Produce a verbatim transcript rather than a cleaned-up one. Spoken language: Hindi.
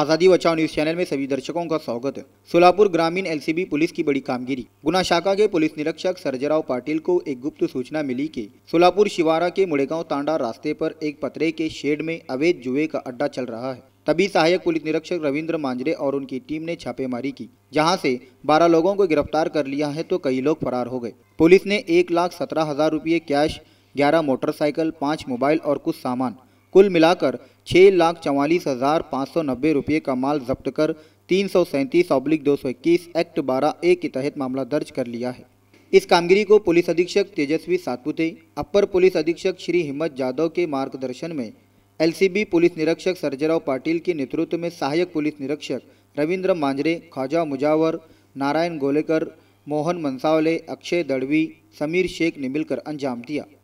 आजादी बचाओ न्यूज चैनल में सभी दर्शकों का स्वागत है। सोलापुर ग्रामीण एलसीबी पुलिस की बड़ी कामगिरी। गुना शाखा के पुलिस निरीक्षक सरजेराव पाटिल को एक गुप्त सूचना मिली कि सोलापुर शिवारा के मुड़ेगांव तांडा रास्ते पर एक पतरे के शेड में अवैध जुए का अड्डा चल रहा है। तभी सहायक पुलिस निरीक्षक रविन्द्र मांजरे और उनकी टीम ने छापेमारी की, जहाँ से बारह लोगों को गिरफ्तार कर लिया है तो कई लोग फरार हो गए। पुलिस ने एक लाख सत्रह हजार रुपये कैश, ग्यारह मोटरसाइकिल, पाँच मोबाइल और कुछ सामान, कुल मिलाकर छः लाख चवालीस हजार पाँच सौ नब्बे रुपये का माल जब्त कर तीन सौ सैंतीस ऑब्लिक दो सौ इक्कीस एक्ट बारह ए के तहत मामला दर्ज कर लिया है। इस कामगिरी को पुलिस अधीक्षक तेजस्वी सातपुते, अपर पुलिस अधीक्षक श्री हिम्मत जादव के मार्गदर्शन में एलसीबी पुलिस निरीक्षक सरजेराव पाटिल के नेतृत्व में सहायक पुलिस निरीक्षक रविन्द्र मांजरे, ख्वाजा मुजावर, नारायण गोलेकर, मोहन मंसावले, अक्षय दड़वी, समीर शेख ने मिलकर अंजाम दिया।